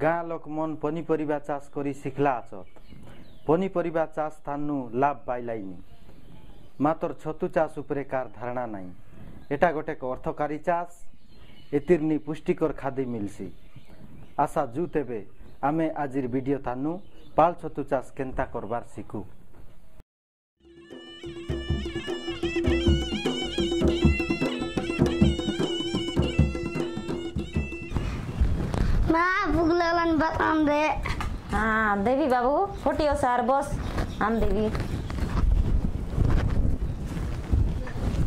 गाँ लोक मन पनीपरिवा चाष करी सिखला आचत। पनीपरिवा चाष थान्नु लाभ बाइलाइनी मात्र छतु चाष उपरे कार धारणा नाई। एटा गोटेक अर्थकारी चाष, एतिर्नी पुष्टिकर खाद्य मिलसी। आशा जु तेबे आमे आजिर भिडियो थान्नु पाल छतु चाष केन्ता करबार सिखु। बस आम दे। हाँ देवी बाबू फोटियो सार बस आम देवी।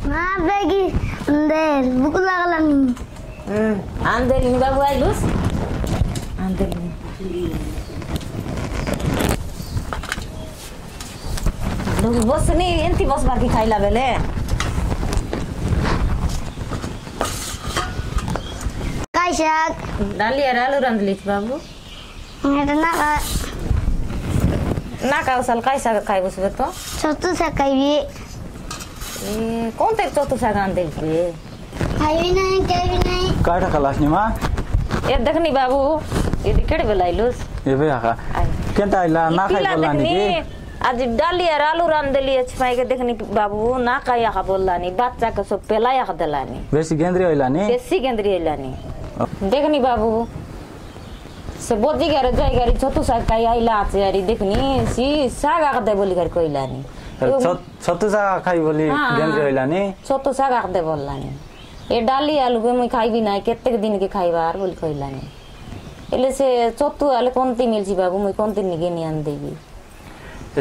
माँ बेगी दे भूख लगलन। आम देवी बाबू आई बस आम देवी। लोग बस नहीं एंटी बस बाकी खाई ला बेले। शाक डाली आलू रंधली बाबू ना ना का साल काई साग खाइबो से तो छतु साग खाइबे। ए कौन ते छतु साग आन देबे खाइबे नहीं केबे नहीं काटा क्लास नी मां। ए देखनी बाबू ए केड बेला आइलोस एबे आका केनता आइला ना खाइ बोलला नी आज डाली आलू रंधली छमाई के देखनी बाबू ना काया का बोलला नी बच्चा के सब पेलाया का देला नी बेसी गेंद्री होइला नी बेसी गेंद्री होइला नी। देखनी बाबू से बोझी गरे जाई गरी छतु साग काई आइला आरी देखनी सी साग आ दे बोली कर कोइला नी छतु साग खाई बोली गेंद्रे होइला नी छतु साग आ दे बोलला नी। ए डाली आलू के मई खाइबी ना केतेक दिन के खाइबार बोली कोइला नी। एले से छतु आले कोनती मिलसी बाबू मई कोनती नी गेनी आन देबी।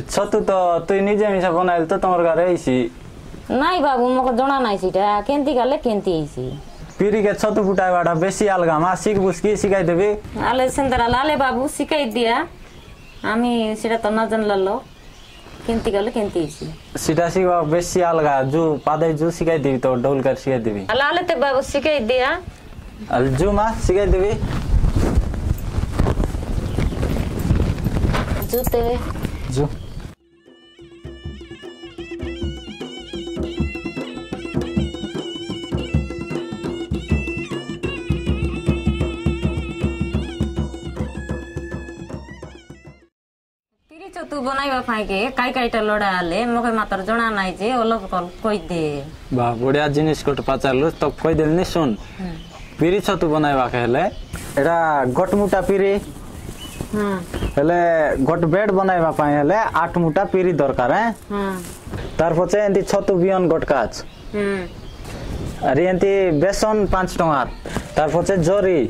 छतु तो तई निजे मिसा बनाइल तो तमर घरे आइसी नाई बाबू मको जना नाई सीटा केंती गाले केंती आइसी। पीरी के छतु फुटाई वाडा बेसी अलगा मा सिख बुसकी सिकाई देबे आले सेंदरा लाले बाबू सिकाई दिया आमी सेटा त न जन ललो केंती गले केंती सी सिटा सी बेसी अलगा जो पादे जो सिकाई देबी तो डोल कर सिकाई देबी लाले ते बाबू सिकाई दिया अल जो मा सिकाई देबी जो ते जो तू बनाइबा पाई के काई काईटा लोडा आले मके मात्र जना नाइ जे ओलप कोइ दे बा बडिया जिनिस कोट पाचारलो त कोइ देल ने सुन। पिरी छतु बनाइबा कहले एडा गट मुटा पिरी। हां पहले गट बेड बनाइबा पाई हले 8 मुटा पिरी दरकार है। हां तार पछे एंती छतु बियन गटकाच। अरे एंती बेसन 5 टका तार पछे जरी।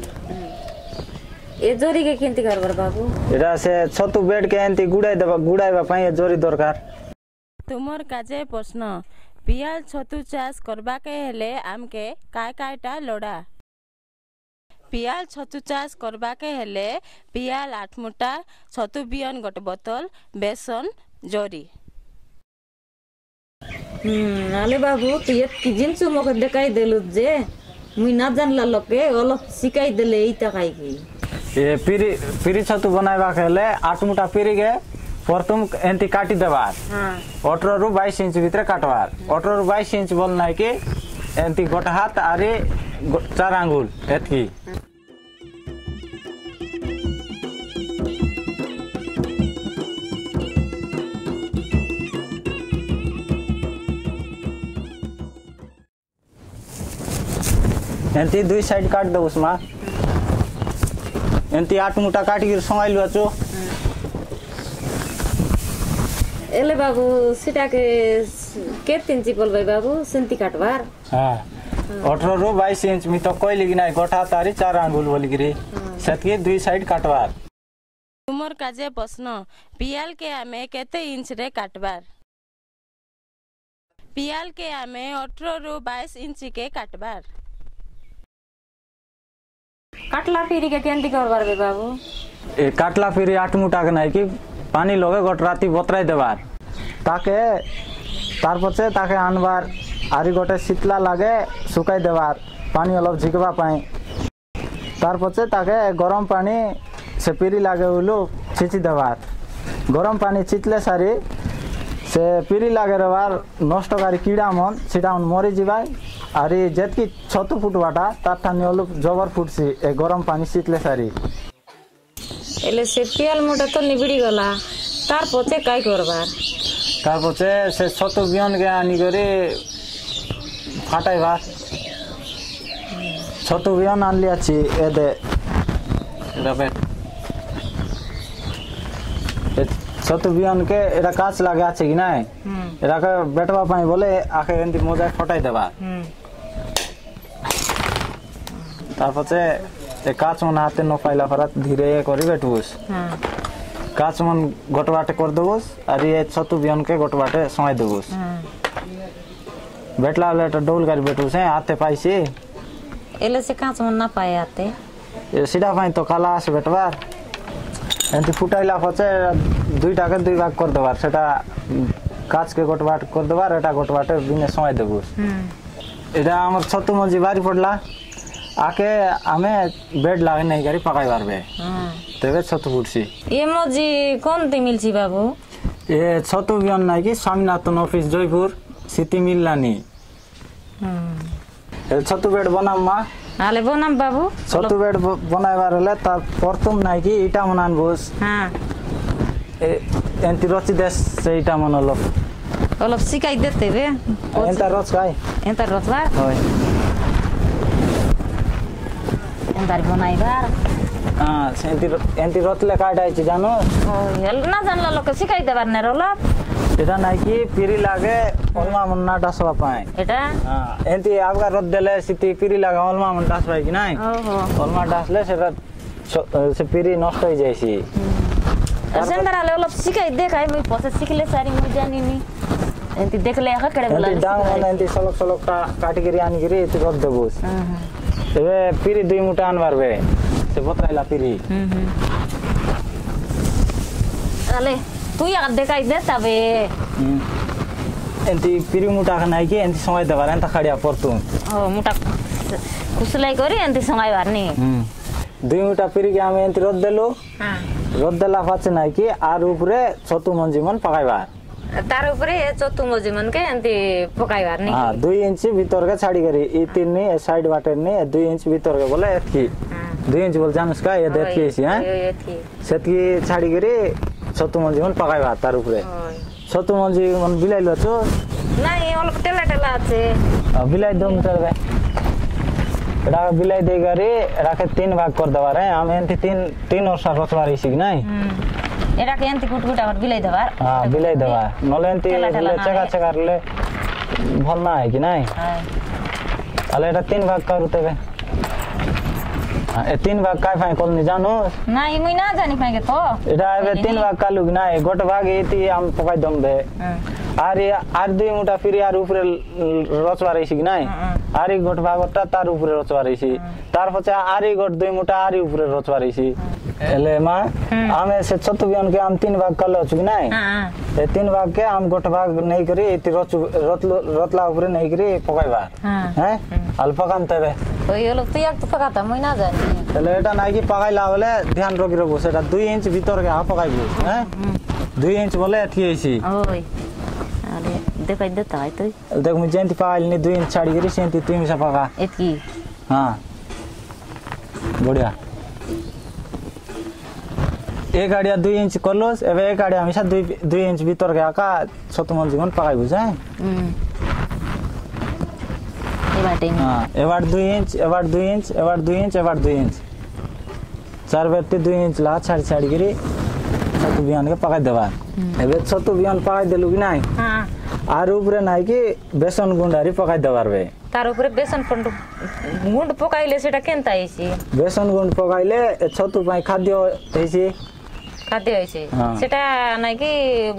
ए जोरी के केंती करबर बाबू एरा से छतु बेड के एंती गुडाई देबा गुडाईबा पई ए जोरी दरकार। तुमर काजे प्रश्न पियाल छतु चाष करबा के हेले हमके काय कायटा लोडा। पियाल छतु चाष करबा के हेले पियाल 8 मुठा छतु बियन गट बोतल बेसन जोरी। आले बाबू तू ये जिन सु मके देखाई देलु जे मुई ना जानला लके ओलो सिकाई देले ई त काई की। ये पिरी छतु बनाइबा केले 8 मुठा पिरी के प्रथम एंती काटी देबार। हां 18 रु 22 इंच भीतर काटवार। 18 रु 22 इंच बोल नाइ के एंती गोटा हाथ आरे 4 अंगुल एतकी। एंती दुई साइड काट दो उसमा एंती 8 मुठा काट के सोंगाई लुआ चो। एले बाबू सिटा के इंच बोलबे बाबू सेंती काटवार। हां 18 रो 22 इंच में तो कोई लिगी ना गोटा तारी 4 अंगुल बोली गिरी सतके दुई साइड काटवार। तुमर काजे प्रश्न पियाल के हमें केते इंच रे काटवार। पियाल के हमें 18 रो 22 इंच के काटवार। काटला फिरी के केंती करबार बे बाबू ए काटला फिरी 8 मुठा के नाइ की पानी लगे गट राती बतराई देबार ताके तार पछे ताके आनबार आरी गटे शीतला लागे सुखाई देबार पानी अलग झिकबा पाए तार पछे ताके गरम पानी से पिरी लागे उलो छिची देबार गरम पानी छितले सारी से पिरी लागे रबार नष्ट गारी कीड़ा मन सीधा मरी जीवाय अरे जेतकी छतु फुटवाटा ताथानी ओलु जबर फुटसी ए गरम पानी शीतले सारी। एले से पियाल मोटा तो निबिड़ी गला तार पोचे काय करबार तार पोचे से छोटो बियन के आनी करे फाटाई बात छोटो बियन आन लिया छी ए दे रबे छोटो बियन के एरा काच लागा छी कि नै एरा के बेटवा पाई बोले आखे एंती मोजा फटाई देबा तार पोचे ते काच मन हाथे नो पाइला फरत धीरे करी बैठुस हां काच मन गटवाटे कर देबोस और ये छतु बियन के गटवाटे समय देबोस हां बैठला वाला तो डोल कर बैठुस है हाथे पाइसी एले से काच मन ना पाए आते ये सीधा पाई तो काला से बैठवा एंती फुटाइला फचे दुईटा के दुई भाग कर देबार सेटा काच के गटवाट कर देबार एटा गटवाटे बिने समय देबोस हां एटा हमर छतु मन जी बारी पड़ला आके हमें बेड लागे नहीं करी पकाई बार बे तेरे छतु बुटसी ये मोजी कौन ती मिलची बाबू ये छतु बियन नहीं की स्वामीनाथन ऑफिस जयपुर सिटी मिल लानी ये छतु बेड बना माँ आले बना बाबू छतु बेड बनाए बार ले तब परतुम नहीं की इटा मनान बोस हाँ एंटीरोची देश से इटा मनोलोप ओलोप सिकाई देते बे एंटीरोच काय एंटीरोच वार अंदर बनाई बार हां एंटी एंटी रोतले काटाई छ जानो हेल ना जानला लोक सिकाई देबार ने रोला एटा नै कि पिरी लागे ओलमा मुन्ना डसवा पाए एटा हां एंती आपका रोत देले सिटी पिरी लागे ओलमा मुन्ना डस पाए कि नै ओहो ओलमा डसले से पिरी नष्ट हो जाईसी असंदरा ले लोक सिकाई देखाय मई पसे सिखले सारी मु जानी नी एंती देखले हकडे बोला एंती डांग ओन एंती सलक सलक काटी गिरी आनी गिरी एती रोत देबोस हां तबे पीरी दुई मुठान मारबे से बतराइला पीरी अले तू यार देखाइ दे तबे एंती पीरी मुठा खनाई के एंती समय दवार एंता खड़िया परतु ओ मुठा खुसलाई करी एंती समय वारनी दुई मुठा पीरी के हम एंती रद देलो हां रद देला पाछे नाही के आर ऊपरे छतु मंजीमन पकाइबार तार ऊपरे छतु मंजीमन के एंती पकाइबार नहीं हां 2 इंच भीतर के छाड़ी करी ई तीन ने साइड वाटर ने 2 इंच भीतर के बोले एथी 2 इंच बोल जानस का ये देखि छी हां एथी सेतकी छाड़ी करी छतु मंजीमन पकाइबार तार ऊपरे छतु मंजीमन बिलाइलो छ नहीं ओल टेला टेला आछे बिलाई दम करबे एटा बिलाई दे करे राखे तीन भाग कर देबार है हम एंती तीन तीन और साथ रखवारी छी नहीं एरा के एंती गुटगुटा और बिलाई दवार हां बिलाई दवार नलेंती चका चका ले भलना है कि नहीं हां अले एटा तीन भाग करूते बे हां ए तीन भाग काय फाय कोल नि जानो नाही मई ना जानी फाय के तो एटा एबे तीन भाग कालु नाही गोट भाग एती हम पकाई दम बे आर आर दुई मुटा फिर आर ऊपर रचवा रहिसी कि नहीं आर एक गोट भागटा तार ऊपर रचवा रहिसी तार पछे आर एक गोट दुई मुटा आर ऊपर रचवा रहिसी एले मां आमे से छतु बियन के हम तीन भाग कलो छु नै हां ए तीन भाग के हम गोट भाग नै करी एति रतला ऊपर नै करी पकाइबा हैं अल्प काम तबे ओयो लोग तो याक तो पकाता मई ना जानी एले एटा नै कि पकाइ लावले ध्यान रोकी रबो सेटा 2 इंच भीतर के आ पकाइबो हैं 2 इंच बोले अथि आइसी ओय अरे देखाइ देता है तोय देख मु जेंती पकाइ नि 2 इंच छाडी करी सेंती 3 इंच पका एतकी हां बढ़िया एक गाड़िया 2 इंच करलोस एबे एक गाड़िया हमेशा 2 इंच भीतर के आका छतु मंजीमन पकाइबो छै एबाटे हां एबाट 2 इंच एबाट 2 इंच एबाट 2 इंच एबाट 2 इंच चार बेते 2 इंच ला छाड़ छाड़ गिरी छतु बियान के पकाइ देबा एबे छतु बियान पकाइ देलु कि नै हां आर ऊपर नै कि बेसन गुंडारी पकाइ देबार बे तार ऊपर बेसन गुंड पकाइले सेटा केनता आइसी बेसन गुंड पकाइले छतु पाई खाद्य होइसी खाते होइसे सेटा नै कि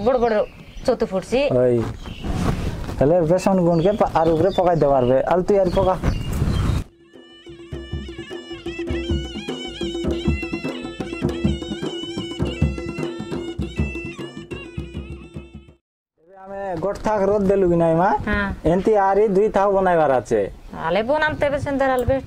बड़ बड़ छतु फुटसी ओइ तले बेसन गुंड के आर ऊपर पकाइ देबार बे अल तू यार पका एबे हमें गोठा रोद देलु कि नै मा हां एंती आरी दुई थाव बनाइबार आछे आले बनाम तेबे सेंदर आलबे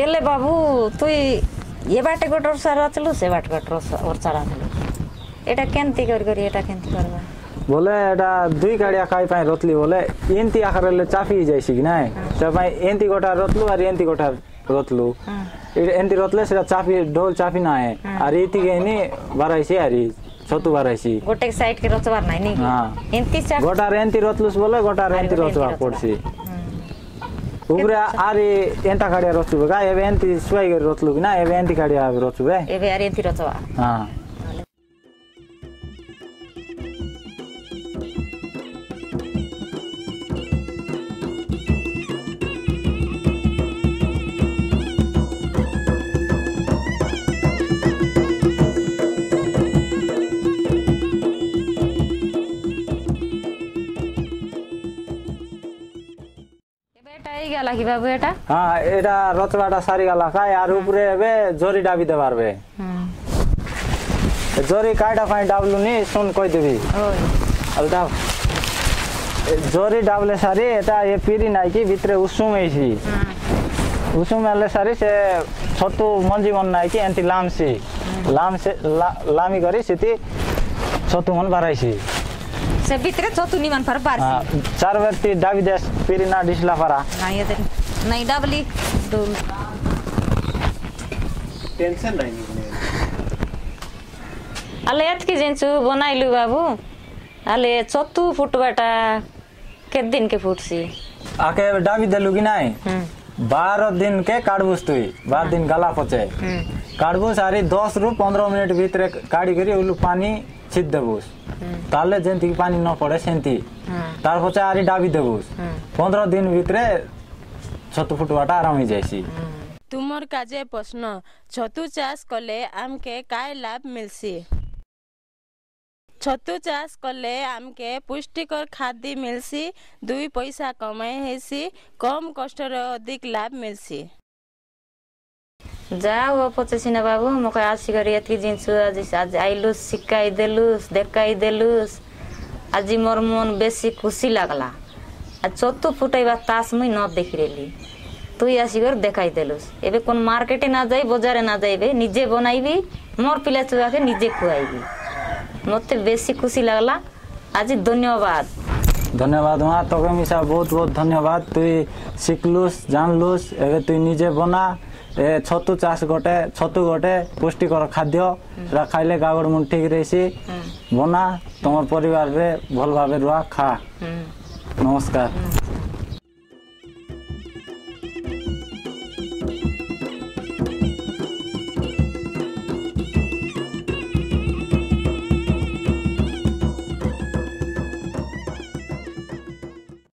एले बाबू तु ये बाटे को डर सारा चलू से बाट को डर और सारा चलू एटा केनती कर कर एटा केनती करबा बोले एटा दुई गाडिया खाइ पाए रतली बोले एंती आखरले चाफी जायसी कि नाय त भाई एंती गोटा रतलू और एंती गोटा रतलू एंती रतले से चाफी ढोल चाफी ना है और एती गेनी बारासी हरी छतु बारासी गोटे साइड के रतवार नाय नी एंती चाफी गोटा एंती रतलूस बोले गोटा एंती रतवा पडसी ऊपर आरे एंटा गाडिया रतलू बगा एबे एंती सुवाई कर रतलू कि ना एबे एंती गाडिया रतलू बे एबे आरे एंती रतवा हां लागी बाबू एटा हां एटा रतवाडा सारी गला का यार ऊपर बे जोरी डाबी देबार बे जोरी काडा फाइ डाबलू नी सुन कोइ देबी ओय अलदा जोरी डाबले सारी एटा ये पीरी नाइ की भितरे उसुम आइसी उसुम आले सारी से छतु मंजी मन नाइ की एंती लाम से लामी करी सेती छतु मन भराइसी से भीतर छतु निमन पर बार चार व्यक्ति डाबी देस पिरिना डिसला परा नहीं दे नहीं डबली टेंशन नहीं अलेत के जेंचू बनाइलु बाबू अले छतु फुटबाटा के दिन के फुटसी आके डाबी देलु कि नहीं 12 दिन के काडबुस तुई 12 दिन गला पचे काडबुस सारी 10 रु 15 मिनट भीतर काडी करी उलु पानी छिद देबुस ताले जेंती पानी न पड़े सेंती तार पछे आरी डाबी देबुस 15 दिन भितरे छतु फुटवाटा आराम ही जायसी तुमर काजे प्रश्न छतु चाष करले हमके काय लाभ मिलसी छतु चाष करले हमके पुष्टिकर खाद्य मिलसी 2 पैसा कमाई हेसी कम कष्ट रे अधिक लाभ मिलसी जाओ पचेसिना बाबू मके आसी कर एतकी जिंसु आज आइलु सिकाई देलुस देखाई देलुस आज मोर मन बेसी खुशी लागला आ चतु फुटैबा तास मई न देखि रेली तुई आसी कर देखाई देलुस एबे कोन मार्केटे ना जाई बाजारे ना जाईबे निजे बनाईबी मोर पिला चुवा के निजे खुआईबी मते बेसी खुशी लागला आज धन्यवाद मा तोके मिसा बहुत बहुत धन्यवाद तुई सिकलुस जानलुस एबे तुई निजे बना ए छतु चाष गोटे छतु गोटे पुष्टिकर खाद्य रा खाइले गागड़ मन ठीक रहसी बना तमर परिवार रे भल भाबे रुआ खा नमस्कार।